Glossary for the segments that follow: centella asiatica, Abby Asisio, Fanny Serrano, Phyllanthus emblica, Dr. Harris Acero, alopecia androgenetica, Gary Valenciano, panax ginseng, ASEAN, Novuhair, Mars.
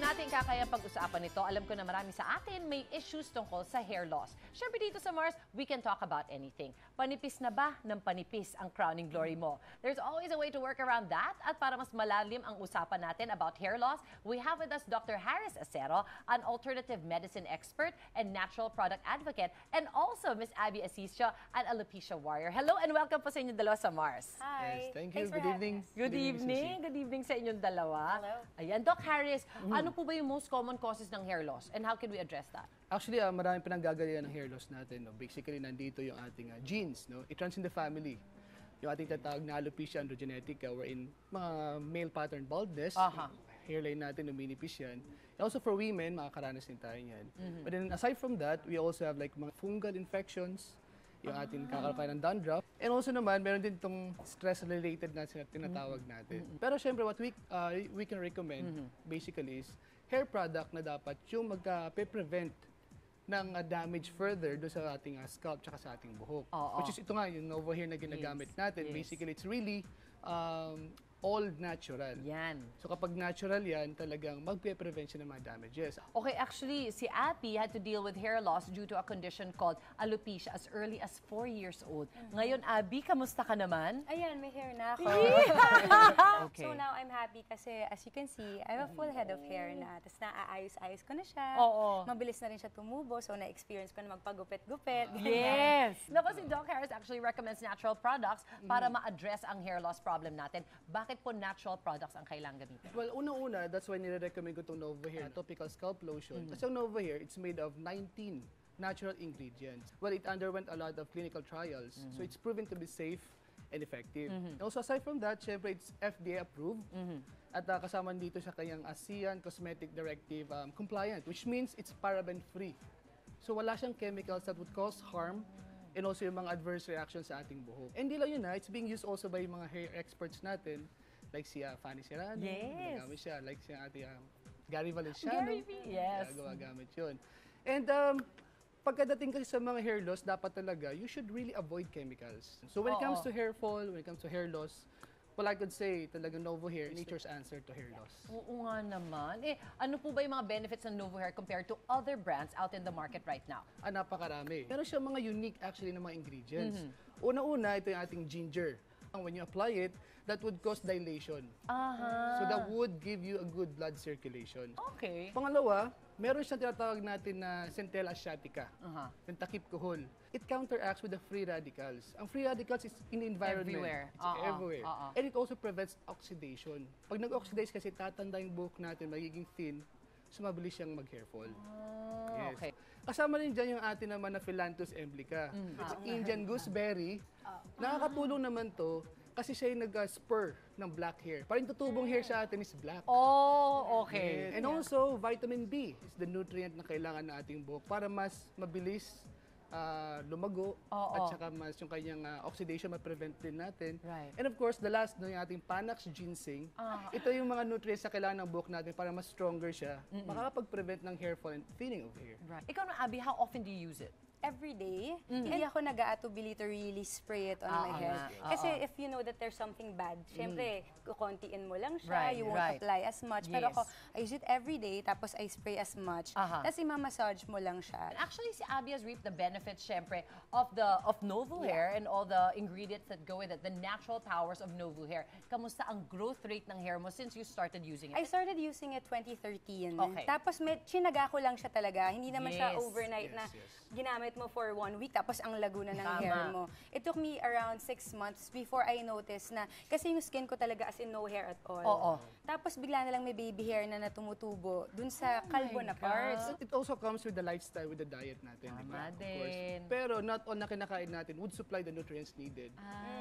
natin kakayang pag-usapan ito. Alam ko na marami sa atin may issues tungkol sa hair loss. Siyempre dito sa Mars, we can talk about anything. Panipis na ba ng panipis ang crowning glory mo? There's always a way to work around that. At para mas malalim ang usapan natin about hair loss, we have with us Dr. Harris Acero, an alternative medicine expert and natural product advocate, and also Ms. Abby Asisio, an alopecia warrior. Hello and welcome po sa inyo dalawa sa Mars. Hi. Yes, thank you. Good evening. Good evening sa inyong dalawa. Hello. Ayan, Doc Harris, ano po ba yung most common causes ng hair loss and how can we address that? Actually, maraming pinanggagalingan ng hair loss natin. No? Basically, nandito yung ating genes. No? It runs in the family. Yung ating tatawag na alopecia androgenetica, wherein mga male pattern baldness, hairline natin, uminipis yan. And also for women, makakaranas din tayo yan. But then aside from that, we also have like mga fungal infections, yung ating kakalakay ng dandruff. And also naman, meron din itong stress-related na tinatawag natin. Pero syempre, what we can recommend basically is hair product na dapat yung magka-prevent ng damage further do sa ating scalp tsaka sa ating buhok. Which is ito nga, yung Novuhair na ginagamit natin. Basically, it's really all natural. Yan. So kapag natural yan, talagang magpe-prevention ng mga damages. Okay, actually, si Abby had to deal with hair loss due to a condition called alopecia as early as 4 years old. Ngayon, Abby, kamusta ka naman? Ayan, may hair na ako. Okay. So now I'm happy kasi as you can see, I have a full head of hair na. Tapos naaayos-ayos ko na siya. Mabilis na rin siya tumubo. So na-experience ko na magpagupit-gupit. Yes! Naku, si Doc Harris actually recommends natural products para ma-address ang hair loss problem natin. Bakit po natural products ang kailangan gamitin? Well, una-una, that's why nire-recommend ko itong Novuhair, topical scalp lotion. Kasi yung Novuhair, it's made of 19 natural ingredients. Well, it underwent a lot of clinical trials, so it's proven to be safe and effective. And also, aside from that, syempre, it's FDA-approved. At kasama dito sa kanyang ASEAN Cosmetic Directive compliant, which means it's paraben-free. So, wala siyang chemicals that would cause harm and also yung mga adverse reactions sa ating buhok. And di lang yun na, it's being used also by mga hair experts natin. Like si Fanny Serrano, nagagamit siya. Like si ate Gary Valenciano, nagagamit yun. And pagkadating kasi sa mga hair loss, dapat talaga, you should really avoid chemicals. So when it comes to hair fall, when it comes to hair loss, well, I could say talaga Novuhair, nature's answer to hair loss. Oo nga naman. Eh, ano po ba yung mga benefits ng Novuhair compared to other brands out in the market right now? Napakarami. Pero siya mga unique actually ng mga ingredients. Una-una, ito yung ating ginger. When you apply it, that would cause dilation. So that would give you a good blood circulation. Okay. Pangalawa, meron siyang tinatawag natin na centella asiatica, yung takip kohol. It counteracts with the free radicals. Ang free radicals is in the environment. Everywhere. It's everywhere. And it also prevents oxidation. Pag nag-oxidize kasi tatanda yung buhok natin, magiging thin, so mabilis siyang mag-hair fall. Okay. Kasama rin dyan yung atin naman na Phyllanthus emblica. It's Indian gooseberry. Nakakatulong naman to kasi siya yung nag-spur ng black hair. Parang tutubong hair sa atin is black. Okay. And also, vitamin B is the nutrient na kailangan na ating buhok para mas mabilis lumago at saka mas yung kanyang oxidation ma-prevent din natin. And of course, the last yung ating panax ginseng. Ito yung mga nutrients na kailangan ng buhok natin para mas stronger siya. Makakapag-prevent ng hair fall and thinning of hair. Ikaw na, Abby, how often do you use it? Every day, hindi ako nag-aatubili to really spray it on my hair. Kasi if you know that there's something bad, syempre, kukontiin mo lang siya, you won't apply as much. Pero ako, I use it every day, tapos I spray as much. Tapos imamassage mo lang siya. Actually, si Abby has reaped the benefits, syempre, of Novuhair and all the ingredients that go with it, the natural powers of Novuhair. Kamusta ang growth rate ng hair mo since you started using it? I started using it 2013. Tapos, chinaga ko lang siya talaga. Hindi naman siya overnight na ginamit mo for 1 week, tapos ang lago na ng hair mo. It took me around 6 months before I noticed na, kasi yung skin ko talaga as in no hair at all. Tapos bigla na lang may baby hair na natumutubo dun sa kalbo na parts. It also comes with the lifestyle, with the diet natin. Tama din. Pero not all na kinakain natin would supply the nutrients needed.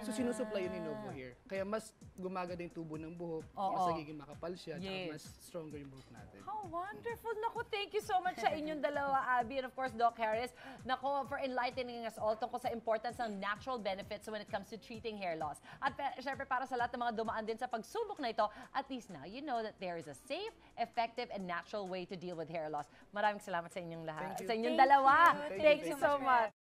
So sinusupply yun ni Novuhair. Kaya mas gumaganda yung tubo ng buhok, mas nagiging makapal siya, mas stronger yung buhok natin. How wonderful! Naku, thank you so much sa inyong dalawa, Abby, and of course, Doc Harris. For enlightening us all tungkol sa importance ng natural benefits when it comes to treating hair loss. At syempre para sa lahat ng mga dumaan din sa pagsubok na ito, at least now you know that there is a safe, effective, and natural way to deal with hair loss. Maraming salamat sa inyong lahat. Sa inyong dalawa. Thank you so much.